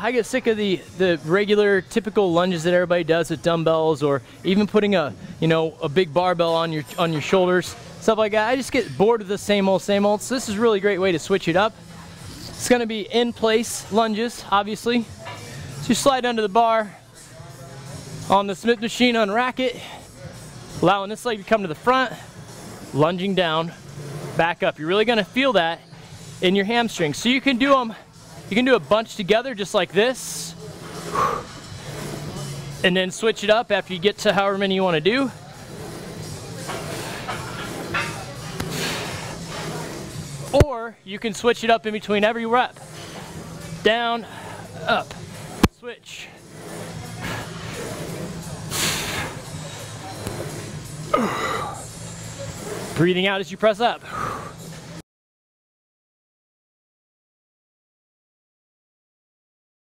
I get sick of the regular, typical lunges that everybody does with dumbbells, or even putting a big barbell on your shoulders, stuff like that. I just get bored of the same old, same old. So this is a really great way to switch it up. It's going to be in place lunges, obviously. So you slide under the bar on the Smith machine on racket, allowing this leg to come to the front, lunging down, back up. You're really going to feel that in your hamstrings. So you can do them. You can do a bunch together just like this, and then switch it up after you get to however many you want to do. Or you can switch it up in between every rep. Down, up, switch. Breathing out as you press up.